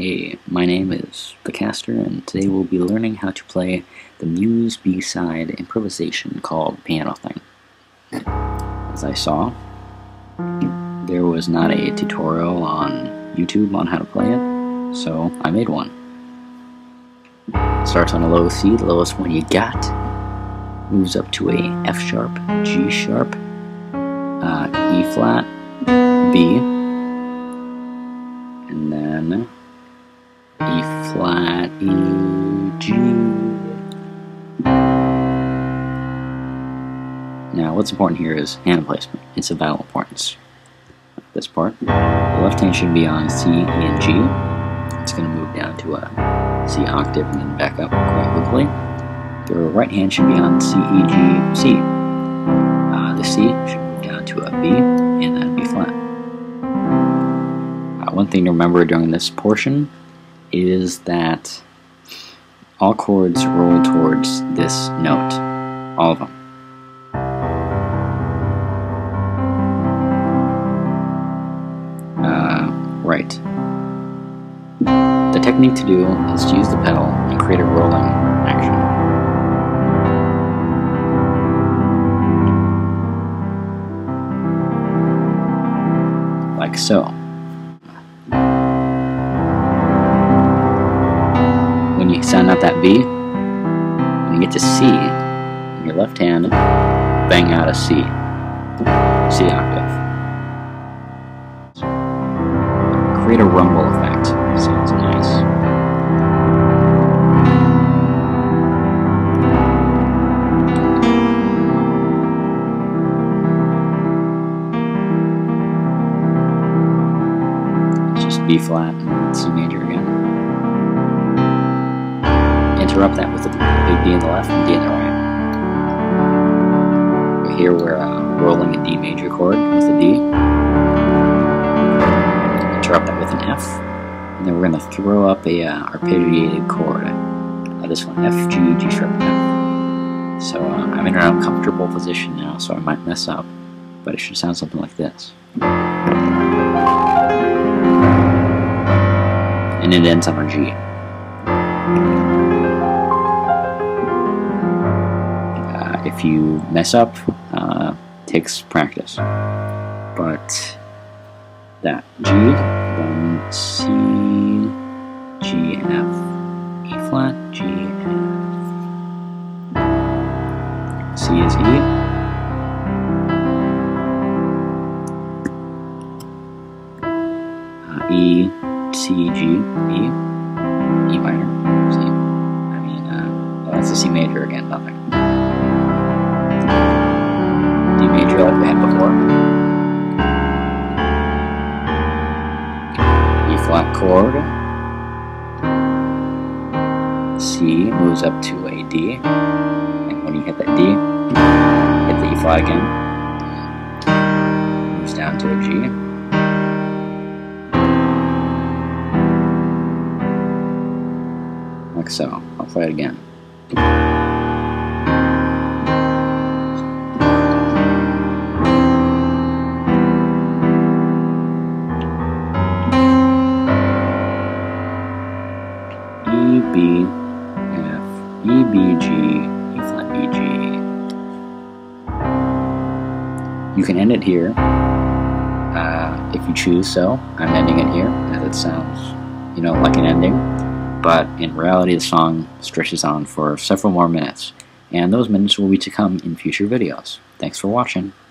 Hey, my name is The Caster, and today we'll be learning how to play the Muse B-side improvisation called Piano Thing. As I saw, there was not a tutorial on YouTube on how to play it, so I made one. Starts on a low C, the lowest one you got, moves up to a F sharp, G sharp, E flat, B, and then E flat, E, G. Now what's important here is hand placement. It's of vital importance. This part, the left hand should be on C, E, and G. It's going to move down to a C octave and then back up quite quickly. The right hand should be on C, E, G, C. The C should move down to a B and then B flat. One thing to remember during this portion is that all chords roll towards this note, all of them. Right. The technique to do is to use the pedal and create a rolling action. Like so. You sound out that B, when you get to C, in your left hand, bang out a C, C octave. Create a rumble effect, sounds nice. It's just B flat and C major again. Interrupt that with a big D in the left and D in the right. Right here we're rolling a D major chord with a D. Interrupt that with an F, and then we're going to throw up a arpeggiated chord. This one, F, G, G sharp, F. So I'm in an uncomfortable position now, so I might mess up, but it should sound something like this. And it ends on a G. If you mess up, takes practice. But that G, then C, G, F, E flat, G, F. C is E. E, C, G, E, E minor, C. I mean, that's a C major again, nothing. Major like we had before. E flat chord. C moves up to a D, and when you hit that D, hit the E flat again. Moves down to a G. Like so. I'll play it again. B, F, E, B, G, E flat, B, G. You can end it here if you choose. So I'm ending it here, as it sounds, you know, like an ending. But in reality, the song stretches on for several more minutes, and those minutes will be to come in future videos. Thanks for watching.